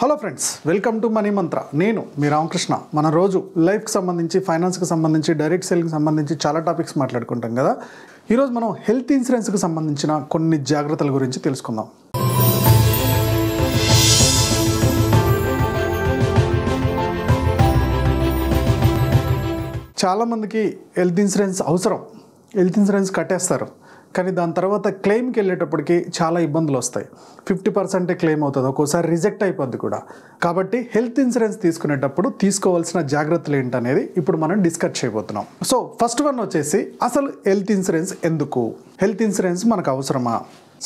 Hello friends, welcome to money Mantra. నేను మీ రామకృష్ణ. మన రోజు లైఫ్కి సంబంధించి, ఫైనాన్స్కి సంబంధించి, డైరెక్ట్ సేల్కి సంబంధించి చాలా టాపిక్స్ మాట్లాడుకుంటాం కదా. ఈరోజు మనం హెల్త్ ఇన్సూరెన్స్కి సంబంధించిన కొన్ని జాగ్రత్తల గురించి తెలుసుకుందాం. చాలామందికి హెల్త్ ఇన్సూరెన్స్ అవసరం, హెల్త్ ఇన్సూరెన్స్ కట్టేస్తారు, కానీ దాని తర్వాత క్లెయిమ్కి వెళ్ళేటప్పటికి చాలా ఇబ్బందులు వస్తాయి. 50% క్లెయిమ్ అవుతుంది, ఒక్కోసారి రిజెక్ట్ అయిపోద్ది కూడా. కాబట్టి హెల్త్ ఇన్సూరెన్స్ తీసుకునేటప్పుడు తీసుకోవాల్సిన జాగ్రత్తలు ఏంటనేది ఇప్పుడు మనం డిస్కస్ చేయబోతున్నాం. సో ఫస్ట్ వన్ వచ్చేసి, అసలు హెల్త్ ఇన్సూరెన్స్ ఎందుకు, హెల్త్ ఇన్సూరెన్స్ మనకు అవసరమా?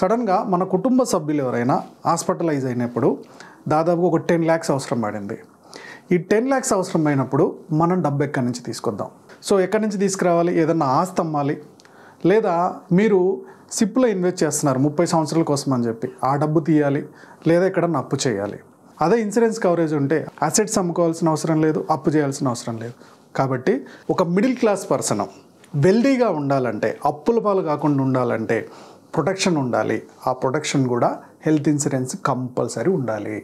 సడన్గా మన కుటుంబ సభ్యులు ఎవరైనా హాస్పిటలైజ్ అయినప్పుడు దాదాపు ఒక 10 lakhs అవసరం పడింది. ఈ 10 lakhs అవసరం అయినప్పుడు మనం డబ్బు ఎక్కడి నుంచి తీసుకొద్దాం? సో ఎక్కడి నుంచి తీసుకురావాలి? ఏదన్నా ఆస్తి అమ్మాలి, లేదా మీరు సిప్లో ఇన్వెస్ట్ చేస్తున్నారు 30 సంవత్సరాల కోసం అని చెప్పి ఆ డబ్బు తీయాలి, లేదా ఎక్కడన్నా అప్పు చేయాలి. అదే ఇన్సూరెన్స్ కవరేజ్ ఉంటే అసెట్స్ అమ్ముకోవాల్సిన అవసరం లేదు, అప్పు చేయాల్సిన అవసరం లేదు. కాబట్టి ఒక మిడిల్ క్లాస్ పర్సన్ వెల్దీగా ఉండాలంటే, అప్పుల పాలు కాకుండా ఉండాలంటే ప్రొటెక్షన్ ఉండాలి. ఆ ప్రొటెక్షన్ కూడా హెల్త్ ఇన్సూరెన్స్ కంపల్సరీ ఉండాలి.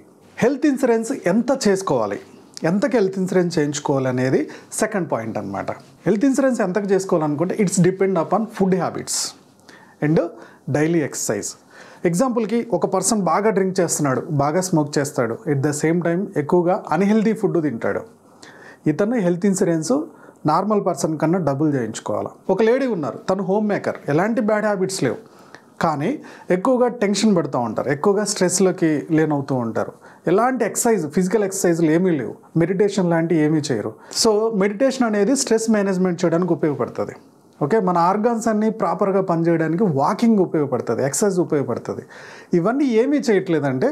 హెల్త్ ఇన్సూరెన్స్ ఎంత చేసుకోవాలి, ఎంతకు హెల్త్ ఇన్సూరెన్స్ చేయించుకోవాలి అనేది సెకండ్ పాయింట్ అనమాట. హెల్త్ ఇన్సూరెన్స్ ఎంతకు చేసుకోవాలనుకుంటే it's depend upon food habits and daily exercise. ఎగ్జాంపుల్కి ఒక పర్సన్ బాగా డ్రింక్ చేస్తున్నాడు, బాగా స్మోక్ చేస్తాడు, ఎట్ ద సేమ్ టైం ఎక్కువగా అన్హెల్దీ ఫుడ్ తింటాడు. ఇతను హెల్త్ ఇన్సూరెన్స్ నార్మల్ పర్సన్ కన్నా డబుల్ చేయించుకోవాలి. ఒక లేడీ ఉన్నారు, తను హోమ్ మేకర్, ఎలాంటి బ్యాడ్ హ్యాబిట్స్ లేవు, కానీ ఎక్కువగా టెన్షన్ పడుతూ ఉంటారు, ఎక్కువగా స్ట్రెస్లోకి లేనవుతూ ఉంటారు, ఎలాంటి ఎక్సర్సైజ్, ఫిజికల్ ఎక్సర్సైజ్లు ఏమీ లేవు, మెడిటేషన్ లాంటివి ఏమీ చేయరు. సో మెడిటేషన్ అనేది స్ట్రెస్ మేనేజ్మెంట్ చేయడానికి ఉపయోగపడుతుంది. ఓకే, మన ఆర్గాన్స్ అన్నీ ప్రాపర్గా పనిచేయడానికి వాకింగ్ ఉపయోగపడుతుంది, ఎక్సర్సైజ్ ఉపయోగపడుతుంది. ఇవన్నీ ఏమీ చేయట్లేదంటే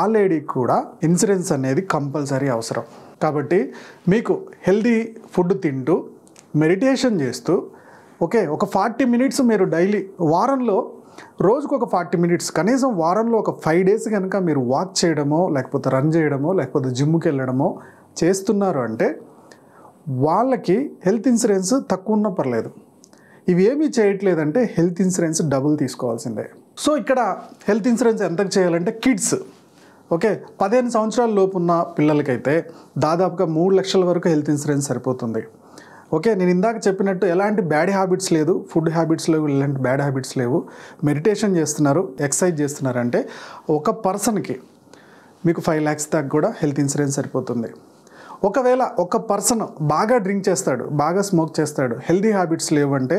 ఆ లేడీకి కూడా ఇన్సూరెన్స్ అనేది కంపల్సరీ అవసరం. కాబట్టి మీకు హెల్దీ ఫుడ్ తింటూ, మెడిటేషన్ చేస్తూ, ఓకే, ఒక 40 minutes మీరు డైలీ, వారంలో రోజుకు ఒక 40 minutes, కనీసం వారంలో ఒక 5 days కనుక మీరు వాక్ చేయడమో, లేకపోతే రన్ చేయడమో, లేకపోతే జిమ్కి వెళ్ళడమో చేస్తున్నారు అంటే వాళ్ళకి హెల్త్ ఇన్సూరెన్స్ తక్కువ ఉన్నా పర్లేదు. ఇవి ఏమీ చేయట్లేదంటే హెల్త్ ఇన్సూరెన్స్ డబుల్ తీసుకోవాల్సిందే. సో ఇక్కడ హెల్త్ ఇన్సూరెన్స్ ఎంతకు చేయాలంటే, కిడ్స్, ఓకే, 15 సంవత్సరాల లోపు ఉన్న పిల్లలకైతే దాదాపుగా 3 lakhs వరకు హెల్త్ ఇన్సూరెన్స్ సరిపోతుంది. ఓకే, నేను ఇందాక చెప్పినట్టు ఎలాంటి బ్యాడ్ హ్యాబిట్స్ లేదు, ఫుడ్ హ్యాబిట్స్లో ఎలాంటి బ్యాడ్ హ్యాబిట్స్ లేవు, మెడిటేషన్ చేస్తున్నారు, ఎక్సర్సైజ్ చేస్తున్నారంటే ఒక పర్సన్కి మీకు 5 lakhs దాకా కూడా హెల్త్ ఇన్సూరెన్స్ సరిపోతుంది. ఒకవేళ ఒక పర్సన్ బాగా డ్రింక్ చేస్తాడు, బాగా స్మోక్ చేస్తాడు, హెల్తీ హ్యాబిట్స్ లేవంటే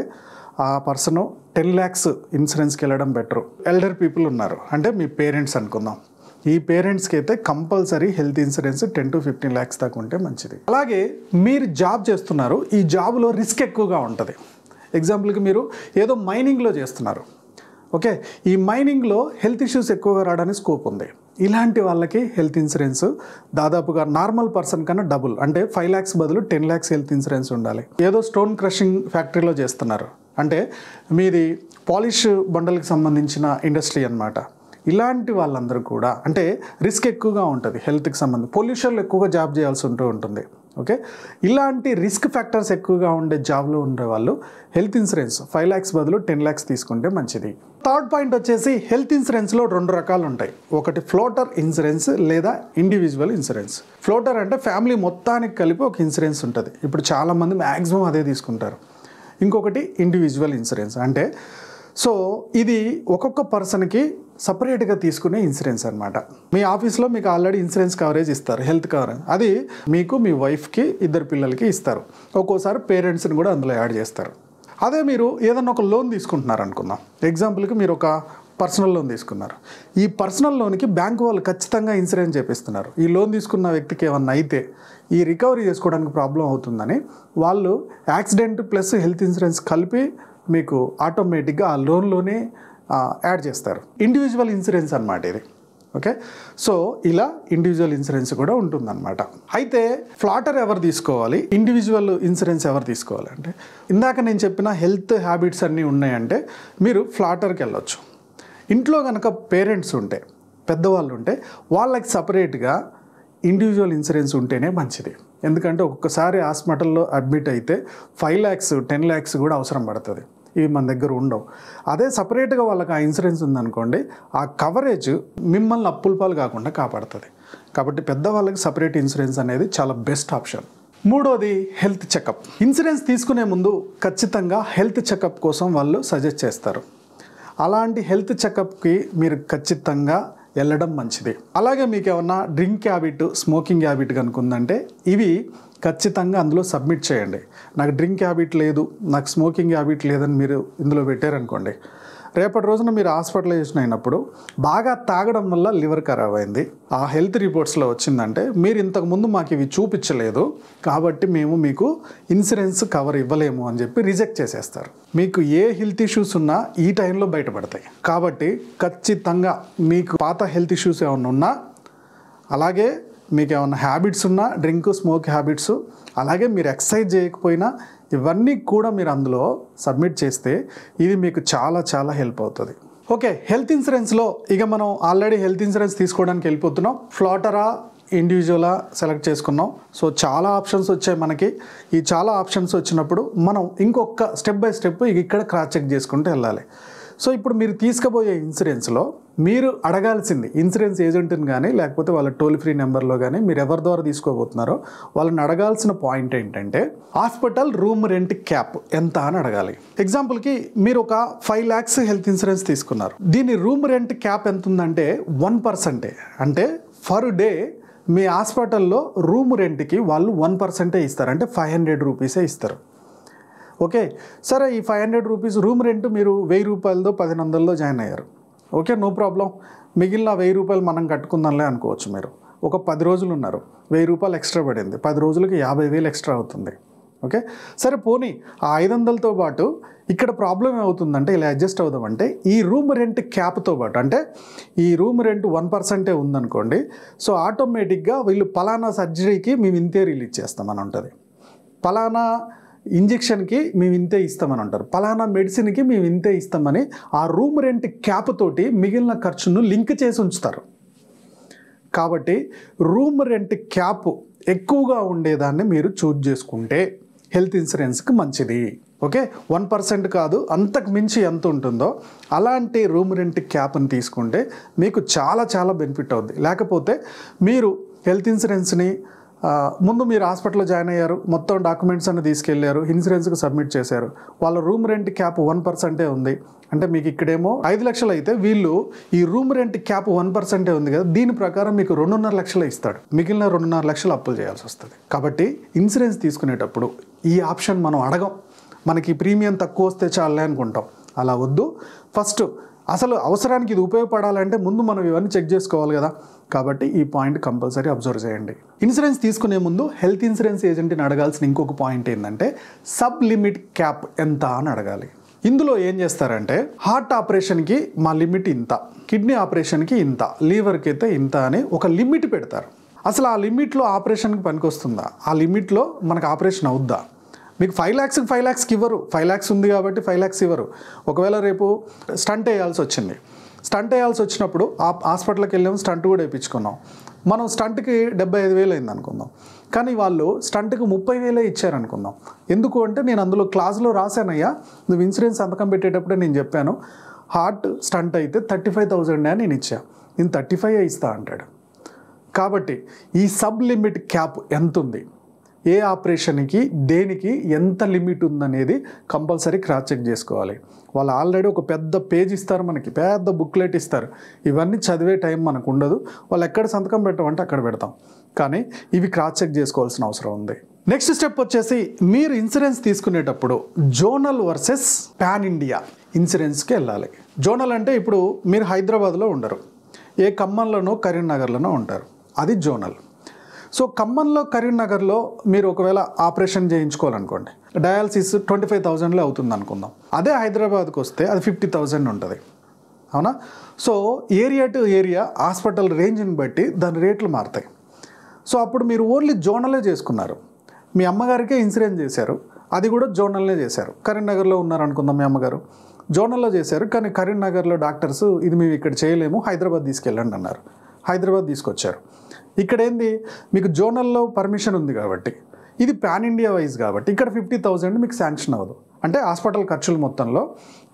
ఆ పర్సన్ 10 lakhs ఇన్సూరెన్స్కి వెళ్ళడం బెటరు. ఎల్డర్ పీపుల్ ఉన్నారు అంటే మీ పేరెంట్స్ అనుకుందాం, ఈ పేరెంట్స్కి అయితే compulsory health insurance 10 to 15 lakhs దాకా ఉంటే మంచిది. అలాగే మీరు జాబ్ చేస్తున్నారు, ఈ జాబ్లో రిస్క్ ఎక్కువగా ఉంటుంది. ఎగ్జాంపుల్కి మీరు ఏదో మైనింగ్లో చేస్తున్నారు, ఓకే, ఈ మైనింగ్లో హెల్త్ ఇష్యూస్ ఎక్కువగా రావడానికి స్కోప్ ఉంది. ఇలాంటి వాళ్ళకి హెల్త్ ఇన్సూరెన్స్ దాదాపుగా నార్మల్ పర్సన్ కన్నా డబుల్, అంటే 5 lakhs బదులు 10 lakhs హెల్త్ ఇన్సూరెన్స్ ఉండాలి. ఏదో స్టోన్ క్రషింగ్ ఫ్యాక్టరీలో చేస్తున్నారు అంటే మీది పాలిష్ బండలకు సంబంధించిన ఇండస్ట్రీ అనమాట. ఇలాంటి వాళ్ళందరూ కూడా అంటే రిస్క్ ఎక్కువగా ఉంటుంది హెల్త్కి సంబంధించి. పొల్యూషన్లో ఎక్కువగా జాబ్ చేయాల్సి ఉంటుంది. ఓకే, ఇలాంటి రిస్క్ ఫ్యాక్టర్స్ ఎక్కువగా ఉండే జాబ్లో ఉండే వాళ్ళు హెల్త్ ఇన్సూరెన్స్ 5 lakhs బదులు 10 lakhs తీసుకుంటే మంచిది. థర్డ్ పాయింట్ వచ్చేసి, హెల్త్ ఇన్సూరెన్స్లో 2 రకాలు ఉంటాయి. ఒకటి ఫ్లోటర్ ఇన్సూరెన్స్, లేదా ఇండివిజువల్ ఇన్సూరెన్స్. ఫ్లోటర్ అంటే ఫ్యామిలీ మొత్తానికి కలిపి ఒక ఇన్సూరెన్స్ ఉంటుంది, ఇప్పుడు చాలామంది మ్యాక్సిమం అదే తీసుకుంటారు. ఇంకొకటి ఇండివిజువల్ ఇన్సూరెన్స్, అంటే సో ఇది ఒక్కొక్క పర్సన్కి సపరేట్గా తీసుకునే ఇన్సూరెన్స్ అనమాట. మీ ఆఫీస్లో మీకు ఆల్రెడీ ఇన్సూరెన్స్ కవరేజ్ ఇస్తారు, హెల్త్ కవరేజ్, అది మీకు, మీ వైఫ్కి, 2 పిల్లలకి ఇస్తారు. ఒక్కోసారి పేరెంట్స్ని కూడా అందులో యాడ్ చేస్తారు. అదే మీరు ఏదన్నా ఒక లోన్ తీసుకుంటున్నారు అనుకుందాం, ఎగ్జాంపుల్కి మీరు ఒక పర్సనల్ లోన్ తీసుకున్నారు. ఈ పర్సనల్ లోన్కి బ్యాంకు వాళ్ళు ఖచ్చితంగా ఇన్సూరెన్స్ చేపిస్తున్నారు. ఈ లోన్ తీసుకున్న వ్యక్తికి ఏమన్నా అయితే ఈ రికవరీ చేసుకోవడానికి ప్రాబ్లం అవుతుందని వాళ్ళు యాక్సిడెంట్ ప్లస్ హెల్త్ ఇన్సూరెన్స్ కలిపి మీకు ఆటోమేటిక్గా ఆ లోన్లోనే యాడ్ చేస్తారు. ఇండివిజువల్ ఇన్సూరెన్స్ అన్నమాట ఇది. ఓకే, సో ఇలా ఇండివిజువల్ ఇన్సూరెన్స్ కూడా ఉంటుందన్నమాట. అయితే ఫ్లాటర్ ఎవరు తీసుకోవాలి, ఇండివిజువల్ ఇన్సూరెన్స్ ఎవరు తీసుకోవాలి అంటే, ఇందాక నేను చెప్పిన హెల్త్ హ్యాబిట్స్ అన్నీ ఉన్నాయంటే మీరు ఫ్లాటర్కి వెళ్ళొచ్చు. ఇంట్లో కనుక పేరెంట్స్ ఉంటే, పెద్దవాళ్ళు ఉంటే వాళ్ళకి సపరేట్గా ఇండివిజువల్ ఇన్సూరెన్స్ ఉంటేనే మంచిది. ఎందుకంటే ఒక్కొక్కసారి హాస్పిటల్లో అడ్మిట్ అయితే 5 lakhs 10 lakhs కూడా అవసరం పడుతుంది. ఇవి మన దగ్గర ఉండవు. అదే సెపరేట్ గా వాళ్ళకి ఆ ఇన్సూరెన్స్ ఉంది అనుకోండి, ఆ కవరేజ్ మిమ్మల్ని అప్పులపాలు కాకుండా కాపాడుతుంది. కాబట్టి పెద్దవాళ్ళకి సెపరేట్ ఇన్సూరెన్స్ అనేది చాలా బెస్ట్ ఆప్షన్. మూడోది హెల్త్ చెకప్. ఇన్సూరెన్స్ తీసుకునే ముందు ఖచ్చితంగా హెల్త్ చెకప్ కోసం వాళ్ళు సజెస్ట్ చేస్తారు. అలాంటి హెల్త్ చెకప్కి మీరు ఖచ్చితంగా వెళ్ళడం మంచిది. అలాగే మీకు ఏమన్నా డ్రింక్ హ్యాబిట్, స్మోకింగ్ హ్యాబిట్ కనుకుందంటే ఇవి ఖచ్చితంగా అందులో సబ్మిట్ చేయండి. నాకు డ్రింక్ హ్యాబిట్ లేదు, నాకు స్మోకింగ్ హ్యాబిట్ లేదని మీరు ఇందులో పెట్టారనుకోండి, రేపటి రోజున మీరు హాస్పిటలైజేషన్ అయినప్పుడు బాగా తాగడం వల్ల లివర్ ఖరాబ్ అయింది, ఆ హెల్త్ రిపోర్ట్స్లో వచ్చిందంటే మీరు ఇంతకుముందు మాకు ఇవి చూపించలేదు కాబట్టి మేము మీకు ఇన్సూరెన్స్ కవర్ ఇవ్వలేము అని చెప్పి రిజెక్ట్ చేసేస్తారు. మీకు ఏ హెల్త్ ఇష్యూస్ ఉన్నా ఈ టైంలో బయటపడతాయి. కాబట్టి ఖచ్చితంగా మీకు పాత హెల్త్ ఇష్యూస్ ఏమైనా ఉన్నా, అలాగే మీకు ఏమైనా హ్యాబిట్స్ ఉన్నా, డ్రింక్ స్మోక్ హ్యాబిట్స్, అలాగే మీరు ఎక్సర్సైజ్ చేయకపోయినా ఇవన్నీ కూడా మీరు అందులో సబ్మిట్ చేస్తే ఇది మీకు చాలా చాలా హెల్ప్ అవుతుంది. ఓకే, హెల్త్ ఇన్సూరెన్స్లో ఇక మనం ఆల్రెడీ హెల్త్ ఇన్సూరెన్స్ తీసుకోవడానికి వెళ్ళిపోతున్నాం. ఫ్లాటరా, ఇండివిజువలా సెలెక్ట్ చేసుకున్నాం. సో చాలా ఆప్షన్స్ వచ్చాయి మనకి. ఈ చాలా ఆప్షన్స్ వచ్చినప్పుడు మనం ఇంకొక స్టెప్ బై స్టెప్ ఇక్కడ క్రాస్ చెక్ చేసుకుంటూ వెళ్ళాలి. సో ఇప్పుడు మీరు తీసుకుపోయే ఇన్సూరెన్స్లో మీరు అడగాల్సింది ఇన్సూరెన్స్ ఏజెంట్ని కానీ లేకపోతే వాళ్ళ టోల్ ఫ్రీ నెంబర్లో కానీ మీరు ఎవరి ద్వారా తీసుకోబోతున్నారో వాళ్ళని అడగాల్సిన పాయింట్ ఏంటంటే హాస్పిటల్ రూమ్ రెంట్ క్యాప్ ఎంత అని అడగాలి. ఎగ్జాంపుల్కి మీరు ఒక 5 lakhs హెల్త్ ఇన్సూరెన్స్ తీసుకున్నారు, దీని రూమ్ రెంట్ క్యాప్ ఎంత ఉందంటే 1%. అంటే పర్ డే మీ హాస్పిటల్లో రూమ్ రెంట్కి వాళ్ళు 1% ఇస్తారు, అంటే 500 రూపీసే ఇస్తారు. ఓకే, సరే ఈ 500 రూపీస్ రూమ్ రెంట్ మీరు 1000 రూపాయలతో 1100లో జాయిన్ అయ్యారు. ఓకే, నో ప్రాబ్లం, మిగిలిన 1000 రూపాయలు మనం కట్టుకుందాంలే అనుకోవచ్చు. మీరు ఒక 10 రోజులు ఉన్నారు, 1000 రూపాయలు ఎక్స్ట్రా పడింది, 10 రోజులకి 50,000 ఎక్స్ట్రా అవుతుంది. ఓకే, సరే పోనీ ఆ 500తో పాటు ఇక్కడ ప్రాబ్లం ఏమవుతుందంటే ఇలా అడ్జస్ట్ అవుదామంటే ఈ రూమ్ రెంట్ క్యాప్తో పాటు, అంటే ఈ రూమ్ రెంట్ 1%ఏ ఉందనుకోండి, సో ఆటోమేటిక్గా వీళ్ళు పలానా సర్జరీకి మేము ఇంతే రిలీజ్ చేస్తామని ఉంటుంది, పలానా ఇంజెక్షన్కి మేము ఇంతే ఇస్తామని అంటారు, పలానా మెడిసిన్కి మేము ఇంతే ఇస్తామని ఆ రూమ్ రెంట్ క్యాప్ తోటి మిగిలిన ఖర్చును లింక్ చేసి ఉంచుతారు. కాబట్టి రూమ్ రెంట్ క్యాప్ ఎక్కువగా ఉండేదాన్ని మీరు చూజ్ చేసుకుంటే హెల్త్ ఇన్సూరెన్స్కి మంచిది. ఓకే, 1% కాదు, అంతకు మించి ఎంత ఉంటుందో అలాంటి రూమ్ రెంట్ క్యాప్ని తీసుకుంటే మీకు చాలా చాలా బెనిఫిట్ అవుద్ది. లేకపోతే మీరు హెల్త్ ఇన్సూరెన్స్ని ముందు మీరు హాస్పిటల్లో జాయిన్ అయ్యారు, మొత్తం డాక్యుమెంట్స్ అన్ని తీసుకెళ్లారు, ఇన్సూరెన్స్కి సబ్మిట్ చేశారు, వాళ్ళ రూమ్ రెంట్ క్యాప్ 1%ఏ ఉంది అంటే మీకు ఇక్కడేమో 5 లక్షలు అయితే వీళ్ళు ఈ రూమ్ రెంట్ క్యాప్ 1%ఏ ఉంది కదా, దీని ప్రకారం మీకు 2.5 లక్షలు ఇస్తాడు, మిగిలిన 2.5 లక్షలు అప్పులు చేయాల్సి వస్తుంది. కాబట్టి ఇన్సూరెన్స్ తీసుకునేటప్పుడు ఈ ఆప్షన్ మనం అడగం, మనకి ప్రీమియం తక్కువ వస్తే చాలే అనుకుంటాం. అలా వద్దు, ఫస్ట్ అసలు అవసరానికి ఇది ఉపయోగపడాలంటే ముందు మనం ఇవన్నీ చెక్ చేసుకోవాలి కదా. కాబట్టి ఈ పాయింట్ కంపల్సరీ అబ్జర్వ్ చేయండి. ఇన్సూరెన్స్ తీసుకునే ముందు హెల్త్ ఇన్సూరెన్స్ ఏజెంట్ని అడగాల్సిన ఇంకొక పాయింట్ ఏంటంటే సబ్ లిమిట్ క్యాప్ ఎంత అని అడగాలి. ఇందులో ఏం చేస్తారంటే హార్ట్ ఆపరేషన్కి మా లిమిట్ ఇంత, కిడ్నీ ఆపరేషన్కి ఇంత, లివర్కి అయితే ఇంత అని ఒక లిమిట్ పెడతారు. అసలు ఆ లిమిట్లో ఆపరేషన్కి పనికొస్తుందా? ఆ లిమిట్లో మనకు ఆపరేషన్ అవుద్దా? మీకు 5 lakhsకి 5 lakhsకి ఇవ్వరు, 5 lakhs ఉంది కాబట్టి 5 lakhs ఇవ్వరు. ఒకవేళ రేపు స్టంట్ వేయాల్సి వచ్చింది, స్టంట్ వేయాల్సి వచ్చినప్పుడు ఆ హాస్పిటల్కి వెళ్ళాము, స్టంట్ కూడా వేయించుకున్నాం, మనం స్టంట్కి 75,000 అయింది అనుకుందాం, కానీ వాళ్ళు స్టంట్కి 30,000 ఇచ్చారనుకుందాం. ఎందుకు అంటే నేను అందులో క్లాజ్లో రాశానయ్యా, నువ్వు ఇన్సూరెన్స్ సంతకం పెట్టేటప్పుడే నేను చెప్పాను హార్ట్ స్టంట్ అయితే 35,000 అని నేను ఇచ్చా, నేను 35 ఇస్తా అంటాడు. కాబట్టి ఈ సబ్ లిమిట్ క్యాప్ ఎంత ఉంది, ఏ ఆపరేషన్కి దేనికి ఎంత లిమిట్ ఉందనేది కంపల్సరీ క్రాస్ చెక్ చేసుకోవాలి. వాళ్ళు ఆల్రెడీ ఒక పెద్ద పేజ్ ఇస్తారు, మనకి పెద్ద బుక్లెట్ ఇస్తారు, ఇవన్నీ చదివే టైం మనకు ఉండదు. వాళ్ళు ఎక్కడ సంతకం పెట్టమంటే అక్కడ పెడతాం, కానీ ఇవి క్రాస్ చెక్ చేసుకోవాల్సిన అవసరం ఉంది. నెక్స్ట్ స్టెప్ వచ్చేసి మీరు ఇన్సూరెన్స్ తీసుకునేటప్పుడు జోనల్ వర్సెస్ పాన్ ఇండియా ఇన్సూరెన్స్కి వెళ్ళాలి. జోనల్ అంటే ఇప్పుడు మీరు హైదరాబాద్లో ఉండరు, ఏ ఖమ్మంలోనో కరీంనగర్లోనో ఉంటారు, అది జోనల్. సో ఖమ్మంలో కరీంనగర్లో మీరు ఒకవేళ ఆపరేషన్ చేయించుకోవాలనుకోండి, డయాలసిస్ 25,000లో అవుతుంది అనుకుందాం, అదే హైదరాబాద్కి వస్తే అది 50,000 ఉంటుంది, అవునా? So area to area hospital రేంజ్ని బట్టి దాని రేట్లు మారుతాయి. సో అప్పుడు మీరు ఓన్లీ జోనలే చేసుకున్నారు, మీ అమ్మగారికే ఇన్సూరెన్స్ చేశారు, అది కూడా జోనల్నే చేశారు. కరీంనగర్లో ఉన్నారనుకుందాం, మీ అమ్మగారు జోనల్లో చేశారు, కానీ కరీంనగర్లో డాక్టర్స్ ఇది మేము ఇక్కడ చేయలేము, హైదరాబాద్ తీసుకెళ్ళండి అన్నారు, హైదరాబాద్ తీసుకొచ్చారు. ఇక్కడ ఏంది, మీకు జోనల్లో పర్మిషన్ ఉంది కాబట్టి, ఇది పాన్ ఇండియా వైజ్ కాబట్టి ఇక్కడ 50,000 మీకు శాంక్షన్ అవ్వదు, అంటే హాస్పిటల్ ఖర్చుల మొత్తంలో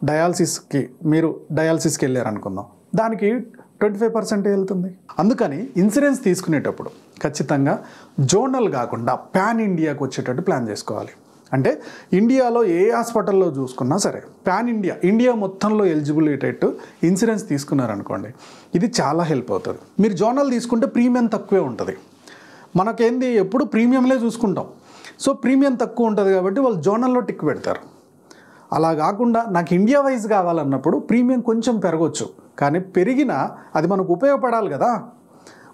డయాలసిస్కి మీరు డయాలసిస్కి వెళ్ళారనుకుందాం, దానికి 25% వెళ్తుంది. అందుకని ఇన్సూరెన్స్ తీసుకునేటప్పుడు ఖచ్చితంగా జోనల్ కాకుండా ప్యాన్ ఇండియాకు వచ్చేటట్టు ప్లాన్ చేసుకోవాలి. అంటే ఇండియాలో ఏ హాస్పిటల్లో చూసుకున్నా సరే ప్యాన్ ఇండియా, ఇండియా మొత్తంలో ఎలిజిబుల్ అయ్యేటట్టు ఇన్సూరెన్స్ తీసుకున్నారనుకోండి ఇది చాలా హెల్ప్ అవుతుంది. మీరు జోనల్ తీసుకుంటే ప్రీమియం తక్కువే ఉంటుంది, మనకేంది ఎప్పుడు ప్రీమియంలే చూసుకుంటాం, సో ప్రీమియం తక్కువ ఉంటుంది కాబట్టి వాళ్ళు జోనల్లో టిక్ పెడతారు. అలా కాకుండా నాకు ఇండియా వైజ్ కావాలన్నప్పుడు ప్రీమియం కొంచెం పెరగవచ్చు, కానీ పెరిగినా అది మనకు ఉపయోగపడాలి కదా.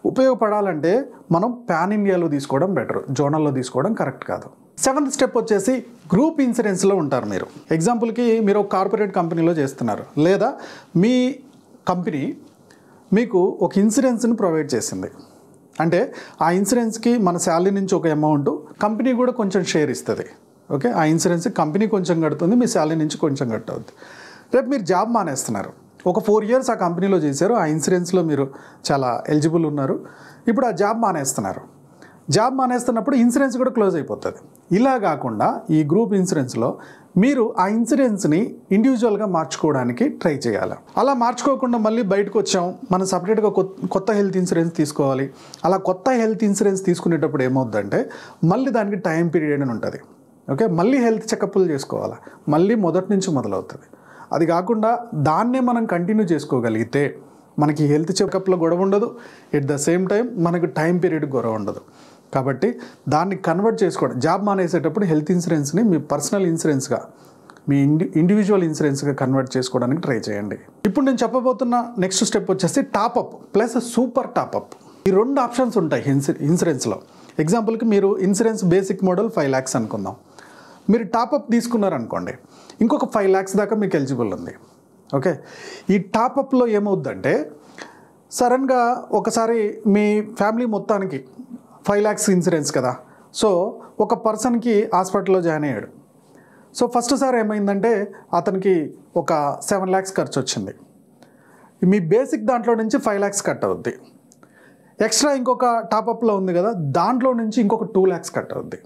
ఉపయోగపడాలంటే మనం ప్యాన్ ఇండియాలో తీసుకోవడం బెటర్, జోనల్లో తీసుకోవడం కరెక్ట్ కాదు. 7th స్టెప్ వచ్చేసి గ్రూప్ ఇన్సూరెన్స్లో ఉంటారు. మీరు ఎగ్జాంపుల్కి మీరు ఒక కార్పొరేట్ కంపెనీలో చేస్తున్నారు, లేదా మీ కంపెనీ మీకు ఒక ఇన్సూరెన్స్ని ప్రొవైడ్ చేసింది అంటే ఆ ఇన్సూరెన్స్కి మన శాలరీ నుంచి ఒక అమౌంట్, కంపెనీ కూడా కొంచెం షేర్ ఇస్తుంది. ఓకే, ఆ ఇన్సూరెన్స్ కంపెనీ కొంచెం కడుతుంది, మీ శాలరీ నుంచి కొంచెం కట్టవుద్ది. రేపు మీరు జాబ్ మానేస్తున్నారు, ఒక 4 years ఆ కంపెనీలో చేశారు, ఆ ఇన్సూరెన్స్లో మీరు చాలా ఎలిజిబుల్ ఉన్నారు, ఇప్పుడు ఆ జాబ్ మానేస్తున్నారు. జాబ్ మానేస్తున్నప్పుడు ఇన్సూరెన్స్ కూడా క్లోజ్ అయిపోతుంది. ఇలా కాకుండా ఈ గ్రూప్ ఇన్సూరెన్స్లో మీరు ఆ ఇన్సూరెన్స్ని ఇండివిజువల్గా మార్చుకోవడానికి ట్రై చేయాలి. అలా మార్చుకోకుండా మళ్ళీ బయటకు వచ్చాం, మనం సపరేట్గా కొత్త హెల్త్ ఇన్సూరెన్స్ తీసుకోవాలి. అలా కొత్త హెల్త్ ఇన్సూరెన్స్ తీసుకునేటప్పుడు ఏమవుతుందంటే మళ్ళీ దానికి టైం పీరియడ్ అని ఉంటుంది. ఓకే, మళ్ళీ హెల్త్ చెకప్లు చేసుకోవాలి, మళ్ళీ మొదటి నుంచి మొదలవుతుంది. అది కాకుండా దాన్నే మనం కంటిన్యూ చేసుకోగలిగితే మనకి హెల్త్ చెకప్లో గొడవ ఉండదు, ఎట్ ద సేమ్ టైం మనకు టైం పీరియడ్ గొడవ ఉండదు. కాబట్టి దాన్ని కన్వర్ట్ చేసుకోవడం, జాబ్ మానేసేటప్పుడు హెల్త్ ఇన్సూరెన్స్ని మీ పర్సనల్ ఇన్సూరెన్స్గా, మీ ఇండివిజువల్ ఇన్సూరెన్స్గా కన్వర్ట్ చేసుకోవడానికి ట్రై చేయండి. ఇప్పుడు నేను చెప్పబోతున్న నెక్స్ట్ స్టెప్ వచ్చేసి టాపప్ ప్లస్ సూపర్ టాపప్. ఈ రెండు ఆప్షన్స్ ఉంటాయి ఇన్సూరెన్స్లో. ఎగ్జాంపుల్కి మీరు ఇన్సూరెన్స్ బేసిక్ మోడల్ 5 lakhs అనుకుందాం, మీరు టాపప్ తీసుకున్నారనుకోండి ఇంకొక 5 lakhs దాకా మీకు ఎలిజిబుల్ ఉంది. ఓకే, ఈ టాపప్లో ఏమవుద్దంటే సడన్గా ఒకసారి మీ ఫ్యామిలీ మొత్తానికి 5 lakhs ఇన్సూరెన్స్ కదా, సో ఒక పర్సన్కి హాస్పిటల్లో జాయిన్ అయ్యాడు. సో ఫస్ట్ సారి ఏమైందంటే అతనికి ఒక 7 lakhs ఖర్చు వచ్చింది. మీ బేసిక్ దాంట్లో నుంచి 5 lakhs కట్ అవుద్ది, ఎక్స్ట్రా ఇంకొక టాపప్లో ఉంది కదా దాంట్లో నుంచి ఇంకొక 2 lakhs కట్ అవుద్ది.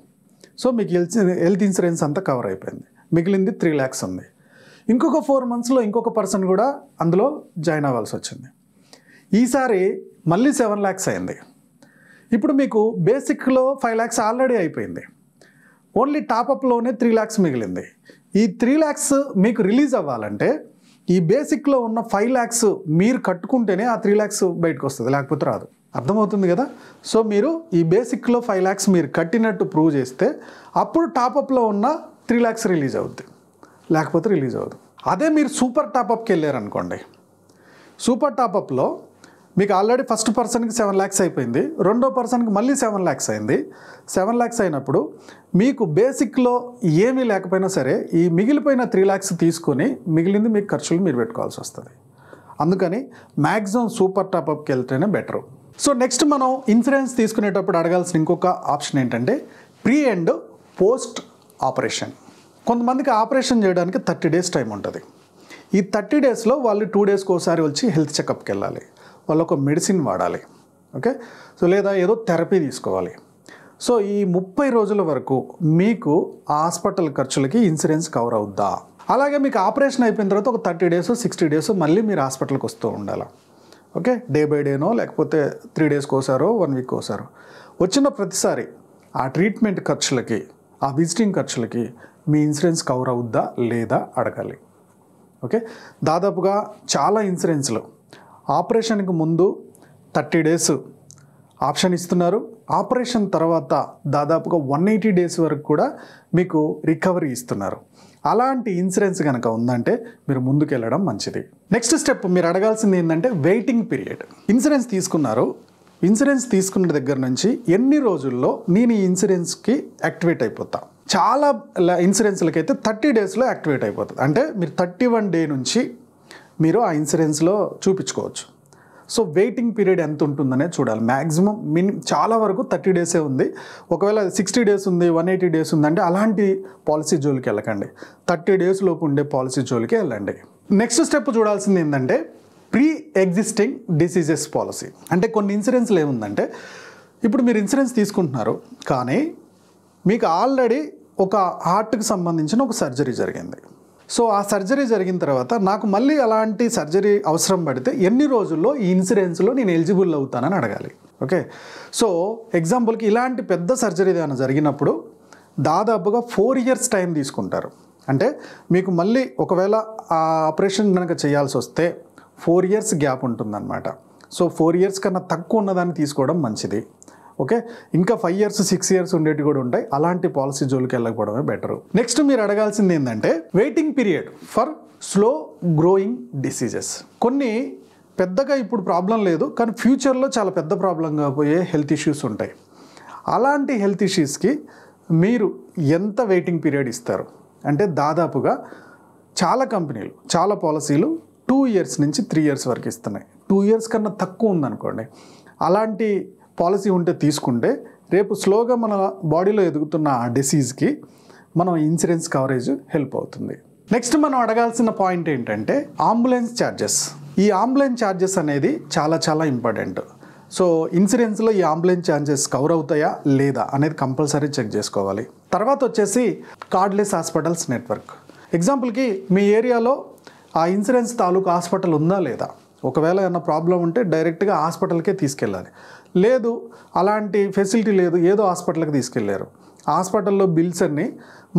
సో మీకు హెల్త్ ఇన్సూరెన్స్ అంతా కవర్ అయిపోయింది, మిగిలింది 3 lakhs ఉంది. ఇంకొక 4 monthsలో ఇంకొక పర్సన్ కూడా అందులో జాయిన్ అవ్వాల్సి వచ్చింది, ఈసారి మళ్ళీ 7 lakhs అయింది. ఇప్పుడు మీకు బేసిక్లో 5 lakhs ఆల్రెడీ అయిపోయింది, ఓన్లీ టాపప్లోనే 3 lakhs మిగిలింది. ఈ 3 lakhs మీకు రిలీజ్ అవ్వాలంటే ఈ బేసిక్లో ఉన్న 5 lakhs మీరు కట్టుకుంటేనే ఆ 3 lakhs బయటకు వస్తుంది, లేకపోతే రాదు. అర్థమవుతుంది కదా. సో మీరు ఈ బేసిక్లో 5 lakhs మీరు కట్టినట్టు ప్రూవ్ చేస్తే అప్పుడు టాపప్లో ఉన్న 3 lakhs రిలీజ్ అవుద్ది, లేకపోతే రిలీజ్ అవ్వదు. అదే మీరు సూపర్ టాపప్కి వెళ్ళారనుకోండి, సూపర్ టాపప్లో మీకు ఆల్రెడీ ఫస్ట్ పర్సన్కి 7 lakhs అయిపోయింది, రెండో పర్సన్కి మళ్ళీ 7 lakhs అయింది. 7 lakhs అయినప్పుడు మీకు బేసిక్లో ఏమీ లేకపోయినా సరే ఈ మిగిలిపోయిన 3 lakhs తీసుకొని మిగిలింది మీకు ఖర్చులు మీరు పెట్టుకోవాల్సి వస్తుంది. అందుకని మ్యాక్సిమం సూపర్ టాపప్కి వెళ్తేనే బెటరు. సో నెక్స్ట్ మనం ఇన్సూరెన్స్ తీసుకునేటప్పుడు అడగాల్సిన ఇంకొక ఆప్షన్ ఏంటంటే ప్రీ అండ్ పోస్ట్ ఆపరేషన్. కొంతమందికి ఆపరేషన్ చేయడానికి 30 days టైం ఉంటుంది. ఈ 30 daysలో వాళ్ళు 2 daysకి ఒకసారి వచ్చి హెల్త్ చెకప్కి వెళ్ళాలి, వాళ్ళు ఒక మెడిసిన్ వాడాలి. ఓకే, సో లేదా ఏదో థెరపీ తీసుకోవాలి. సో ఈ 30 రోజుల వరకు మీకు హాస్పిటల్ ఖర్చులకి ఇన్సూరెన్స్ కవర్ అవుద్దా? అలాగే మీకు ఆపరేషన్ అయిపోయిన తర్వాత ఒక 30 days 60 days మళ్ళీ మీరు హాస్పిటల్కి వస్తూ ఉండాలి. ఓకే, డే బై డేనో లేకపోతే 3 daysకి ఒకసారో 1 week ఒకసారో వచ్చిన ప్రతిసారి ఆ ట్రీట్మెంట్ ఖర్చులకి, ఆ విజిటింగ్ ఖర్చులకి మీ ఇన్సూరెన్స్ కవర్ అవుద్దా లేదా అడగాలి. ఓకే, దాదాపుగా చాలా ఇన్సూరెన్స్లు ఆపరేషన్కి ముందు 30 days ఆప్షన్ ఇస్తున్నారు, ఆపరేషన్ తర్వాత దాదాపుగా 180 days వరకు కూడా మీకు రికవరీ ఇస్తున్నారు. అలాంటి ఇన్సూరెన్స్ కనుక ఉందంటే మీరు ముందుకు వెళ్ళడం మంచిది. నెక్స్ట్ స్టెప్ మీరు అడగాల్సింది ఏంటంటే వెయిటింగ్ పీరియడ్. ఇన్సూరెన్స్ తీసుకున్నారు, ఇన్సూరెన్స్ తీసుకున్న దగ్గర నుంచి ఎన్ని రోజుల్లో నేను ఈ ఇన్సూరెన్స్కి యాక్టివేట్ అయిపోతా? చాలా ఇన్సూరెన్స్లకైతే 30 daysలో యాక్టివేట్ అయిపోతుంది, అంటే మీరు 31st day నుంచి మీరు ఆ ఇన్సూరెన్స్లో చూపించుకోవచ్చు. సో వెయిటింగ్ పీరియడ్ ఎంత ఉంటుందనే చూడాలి. మ్యాక్సిమం చాలా వరకు 30 daysే ఉంది. ఒకవేళ 60 days ఉంది, 180 days ఉందంటే అలాంటి పాలసీ జోలికి వెళ్ళకండి, 30 days లోపు ఉండే పాలసీ జోలికి వెళ్ళండి. నెక్స్ట్ స్టెప్ చూడాల్సింది ఏంటంటే ప్రీ ఎగ్జిస్టింగ్ డిసీజెస్ పాలసీ. అంటే కొన్ని ఇన్సూరెన్స్లు ఏముందంటే ఇప్పుడు మీరు ఇన్సూరెన్స్ తీసుకుంటున్నారు కానీ మీకు ఆల్రెడీ ఒక హార్ట్కి సంబంధించిన ఒక సర్జరీ జరిగింది. సో ఆ సర్జరీ జరిగిన తర్వాత నాకు మళ్ళీ అలాంటి సర్జరీ అవసరం పడితే ఎన్ని రోజుల్లో ఈ ఇన్సూరెన్స్లో నేను ఎలిజిబుల్ అవుతానని అడగాలి. ఓకే, సో ఎగ్జాంపుల్కి ఇలాంటి పెద్ద సర్జరీ ఏదైనా జరిగినప్పుడు దాదాపుగా 4 years టైం తీసుకుంటారు. అంటే మీకు మళ్ళీ ఒకవేళ ఆ ఆపరేషన్ కనుక చేయాల్సి వస్తే 4 years గ్యాప్ ఉంటుందన్నమాట. సో 4 years కన్నా తక్కువ ఉన్నదాన్ని తీసుకోవడం మంచిది. ఓకే, ఇంకా 5 years 6 years ఉండేవి కూడా ఉంటాయి. అలాంటి పాలసీ జోలికి వెళ్ళకపోవడమే బెటరు. నెక్స్ట్ మీరు అడగాల్సింది ఏంటంటే waiting period for slow growing diseases. కొన్ని పెద్దగా ఇప్పుడు ప్రాబ్లం లేదు, కానీ ఫ్యూచర్లో చాలా పెద్ద ప్రాబ్లంగా పోయే హెల్త్ ఇష్యూస్ ఉంటాయి. అలాంటి హెల్త్ ఇష్యూస్కి మీరు ఎంత వెయిటింగ్ పీరియడ్ ఇస్తారు అంటే దాదాపుగా చాలా కంపెనీలు చాలా పాలసీలు 2 years నుంచి 3 years వరకు ఇస్తున్నాయి. 2 years కన్నా తక్కువ ఉందనుకోండి, అలాంటి పాలసీ ఉంటే తీసుకుంటే రేపు స్లోగా మన బాడీలో ఎదుగుతున్న ఆ డిసీజ్కి మనం ఇన్సూరెన్స్ కవరేజ్ హెల్ప్ అవుతుంది. నెక్స్ట్ మనం అడగాల్సిన పాయింట్ ఏంటంటే అంబులెన్స్ ఛార్జెస్. ఈ అంబులెన్స్ ఛార్జెస్ అనేది చాలా చాలా ఇంపార్టెంట్. సో ఇన్సూరెన్స్లో ఈ అంబులెన్స్ ఛార్జెస్ కవర్ అవుతాయా లేదా అనేది కంపల్సరీ చెక్ చేసుకోవాలి. తర్వాత వచ్చేసి కార్డ్లెస్ హాస్పిటల్స్ నెట్వర్క్. ఎగ్జాంపుల్కి మీ ఏరియాలో ఆ ఇన్సూరెన్స్ తాలూకు హాస్పిటల్ ఉందా లేదా? ఒకవేళ ఏమైనా ప్రాబ్లం ఉంటే డైరెక్ట్గా హాస్పిటల్కే తీసుకెళ్ళాలి. లేదు అలాంటి ఫెసిలిటీ లేదు, ఏదో హాస్పిటల్కి తీసుకెళ్ళారు, హాస్పిటల్లో బిల్స్ అన్నీ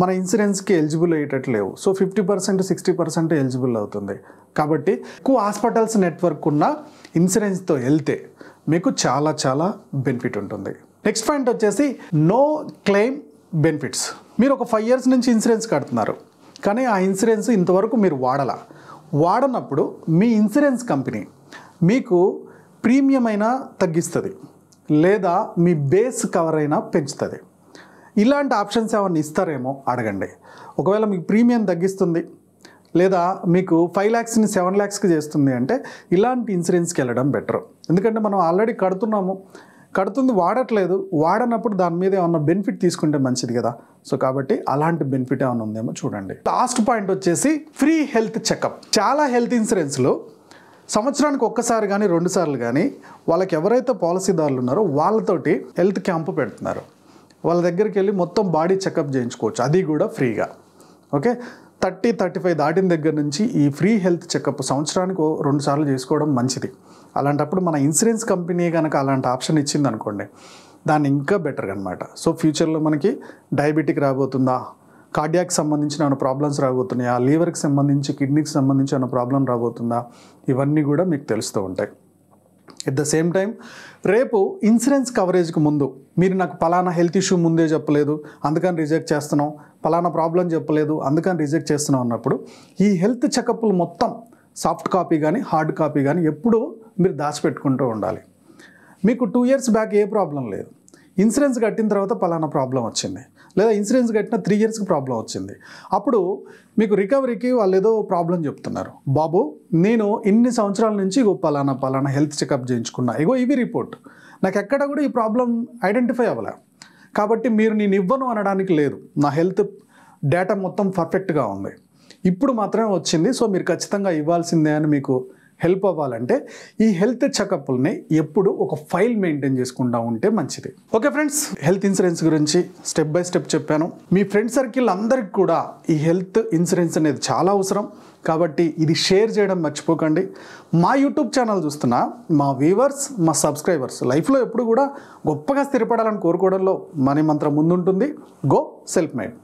మన ఇన్సూరెన్స్కి ఎలిజిబుల్ అయ్యేటట్టు లేవు. సో 50% 60% ఎలిజిబుల్ అవుతుంది. కాబట్టి ఎక్కువ హాస్పిటల్స్ నెట్వర్క్ ఉన్న ఇన్సూరెన్స్తో వెళ్తే మీకు చాలా చాలా బెనిఫిట్ ఉంటుంది. నెక్స్ట్ పాయింట్ వచ్చేసి నో క్లెయిమ్ బెనిఫిట్స్. మీరు ఒక 5 years నుంచి ఇన్సూరెన్స్ కడుతున్నారు, కానీ ఆ ఇన్సూరెన్స్ ఇంతవరకు మీరు వాడనప్పుడు మీ ఇన్సూరెన్స్ కంపెనీ మీకు ప్రీమియం అయినా తగ్గిస్తుంది, లేదా మీ బేస్ కవర్ అయినా పెంచుతుంది. ఇలాంటి ఆప్షన్స్ ఏమైనా ఇస్తారేమో అడగండి. ఒకవేళ మీకు ప్రీమియం తగ్గిస్తుంది, లేదా మీకు 5 lakhsని 7 lakhsకి చేస్తుంది అంటే ఇలాంటి ఇన్సూరెన్స్కి వెళ్ళడం బెటర్. ఎందుకంటే మనం ఆల్రెడీ కడుతుంది వాడట్లేదు, వాడనప్పుడు దాని మీద ఏమన్నా బెనిఫిట్ తీసుకుంటే మంచిది కదా. సో కాబట్టి అలాంటి బెనిఫిట్ ఏమైనా ఉందేమో చూడండి. లాస్ట్ పాయింట్ వచ్చేసి ఫ్రీ హెల్త్ చెకప్. చాలా హెల్త్ ఇన్సూరెన్స్లో సంవత్సరానికి ఒక్కసారి కానీ 2 సార్లు కానీ వాళ్ళకి ఎవరైతే పాలసీదారులు ఉన్నారో వాళ్ళతోటి హెల్త్ క్యాంపు పెడుతున్నారు. వాళ్ళ దగ్గరికి వెళ్ళి మొత్తం బాడీ చెకప్ చేయించుకోవచ్చు, అది కూడా ఫ్రీగా. ఓకే, 30-35 దాటిన దగ్గర నుంచి ఈ ఫ్రీ హెల్త్ చెకప్ సంవత్సరానికి 2 సార్లు చేసుకోవడం మంచిది. అలాంటప్పుడు మన ఇన్సూరెన్స్ కంపెనీ కనుక అలాంటి ఆప్షన్ ఇచ్చింది అనుకోండి, దాన్ని ఇంకా బెటర్ అనమాట. సో ఫ్యూచర్లో మనకి డయాబెటిక్ రాబోతుందా, కార్డియాకి సంబంధించిన ఏమైనా ప్రాబ్లమ్స్ రాబోతున్నాయా, లివర్కి సంబంధించి కిడ్నీకి సంబంధించి ఏమైనా ప్రాబ్లం రాబోతుందా, ఇవన్నీ కూడా మీకు తెలుస్తూ ఉంటాయి. ఎట్ ద సేమ్ టైం రేపు ఇన్సూరెన్స్ కవరేజ్కి ముందు మీరు నాకు పలానా హెల్త్ ఇష్యూ ముందే చెప్పలేదు అందుకని రిజెక్ట్ చేస్తున్నాం, పలానా ప్రాబ్లం చెప్పలేదు అందుకని రిజెక్ట్ చేస్తున్నాం అన్నప్పుడు ఈ హెల్త్ చెకప్లు మొత్తం సాఫ్ట్ కాపీ కానీ హార్డ్ కాపీ కానీ ఎప్పుడూ మీరు దాచిపెట్టుకుంటూ ఉండాలి. మీకు 2 years బ్యాక్ ఏ ప్రాబ్లం లేదు, ఇన్సూరెన్స్ కట్టిన తర్వాత పలానా ప్రాబ్లం వచ్చింది, లేదా ఇన్సూరెన్స్ కట్టిన 3 yearsకి ప్రాబ్లం వచ్చింది. అప్పుడు మీకు రికవరీకి వాళ్ళు ఏదో ప్రాబ్లం చెప్తున్నారు, బాబు నేను ఇన్ని సంవత్సరాల నుంచి పలానా హెల్త్ చెకప్ చేయించుకున్నా, ఇవి రిపోర్ట్, నాకు ఎక్కడ కూడా ఈ ప్రాబ్లం ఐడెంటిఫై అవ్వలే, కాబట్టి మీరు నేను ఇవ్వను అనడానికి లేదు, నా హెల్త్ డేటా మొత్తం పర్ఫెక్ట్గా ఉంది, ఇప్పుడు మాత్రమే వచ్చింది, సో మీరు ఖచ్చితంగా ఇవ్వాల్సిందే అని మీకు హెల్ప్ అవ్వాలంటే ఈ హెల్త్ చెకప్లని ఎప్పుడు ఒక ఫైల్ మెయింటైన్ చేసుకుంటూ ఉంటే మంచిది. ఓకే ఫ్రెండ్స్, హెల్త్ ఇన్సూరెన్స్ గురించి స్టెప్ బై స్టెప్ చెప్పాను. మీ ఫ్రెండ్ సర్కిల్ అందరికి కూడా ఈ హెల్త్ ఇన్సూరెన్స్ అనేది చాలా అవసరం, కాబట్టి ఇది షేర్ చేయడం మర్చిపోకండి. మా యూట్యూబ్ ఛానల్ చూస్తున్న మా వ్యూవర్స్ మా సబ్స్క్రైబర్స్ లైఫ్లో ఎప్పుడు కూడా గొప్పగా స్థిరపడాలని కోరుకోవడంలో మనీ మంత్రం ముందుంటుంది. Go self made.